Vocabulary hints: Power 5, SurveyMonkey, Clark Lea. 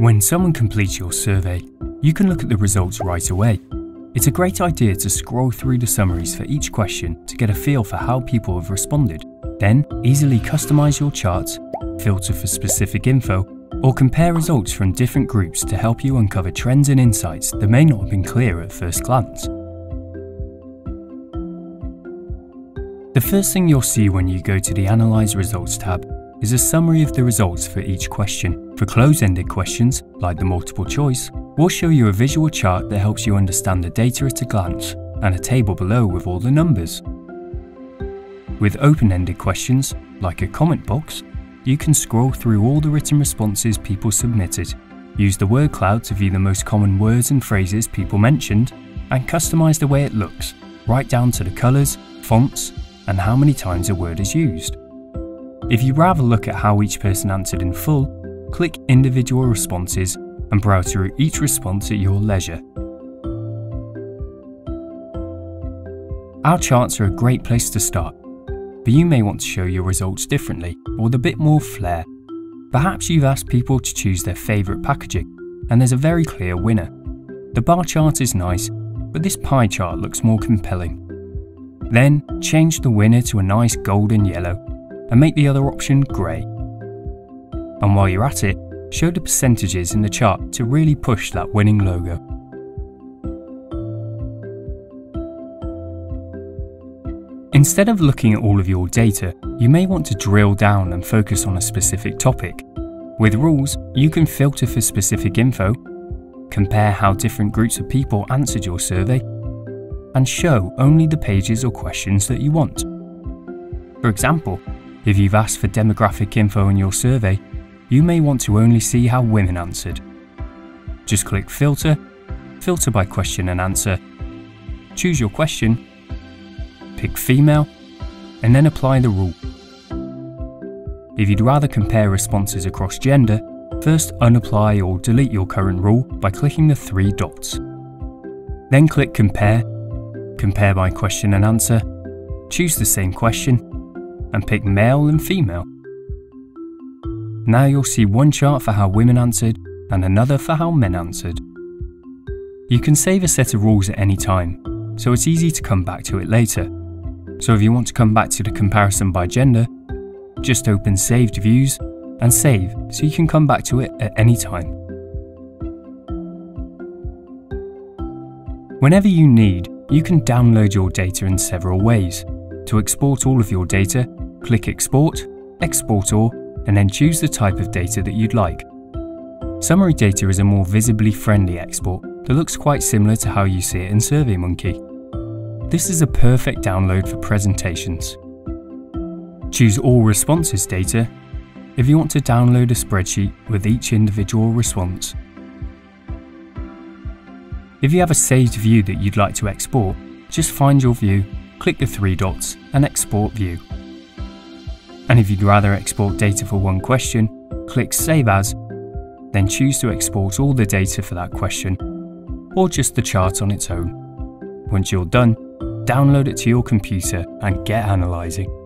When someone completes your survey, you can look at the results right away. It's a great idea to scroll through the summaries for each question to get a feel for how people have responded. Then, easily customize your charts, filter for specific info, or compare results from different groups to help you uncover trends and insights that may not have been clear at first glance. The first thing you'll see when you go to the Analyze Results tab is a summary of the results for each question. For close-ended questions, like the multiple choice, we'll show you a visual chart that helps you understand the data at a glance, and a table below with all the numbers. With open-ended questions, like a comment box, you can scroll through all the written responses people submitted, use the word cloud to view the most common words and phrases people mentioned, and customize the way it looks, right down to the colors, fonts, and how many times a word is used. If you'd rather look at how each person answered in full, click individual responses and browse through each response at your leisure. Our charts are a great place to start, but you may want to show your results differently or with a bit more flair. Perhaps you've asked people to choose their favourite packaging, and there's a very clear winner. The bar chart is nice, but this pie chart looks more compelling. Then change the winner to a nice golden yellow and make the other option grey. And while you're at it, show the percentages in the chart to really push that winning logo. Instead of looking at all of your data, you may want to drill down and focus on a specific topic. With rules, you can filter for specific info, compare how different groups of people answered your survey, and show only the pages or questions that you want. For example, if you've asked for demographic info in your survey, you may want to only see how women answered. Just click Filter, Filter by Question and Answer, choose your question, pick Female, and then apply the rule. If you'd rather compare responses across gender, first unapply or delete your current rule by clicking the three dots. Then click Compare, Compare by Question and Answer, choose the same question, and pick Male and Female. Now you'll see one chart for how women answered and another for how men answered. You can save a set of rules at any time, so it's easy to come back to it later. So if you want to come back to the comparison by gender, just open Saved Views and save so you can come back to it at any time. Whenever you need, you can download your data in several ways. To export all of your data, click Export, Export All, and then choose the type of data that you'd like. Summary data is a more visibly friendly export that looks quite similar to how you see it in SurveyMonkey. This is a perfect download for presentations. Choose All Responses data if you want to download a spreadsheet with each individual response. If you have a saved view that you'd like to export, just find your view, click the three dots, and Export View. And if you'd rather export data for one question, click Save As, then choose to export all the data for that question, or just the chart on its own. Once you're done, download it to your computer and get analysing.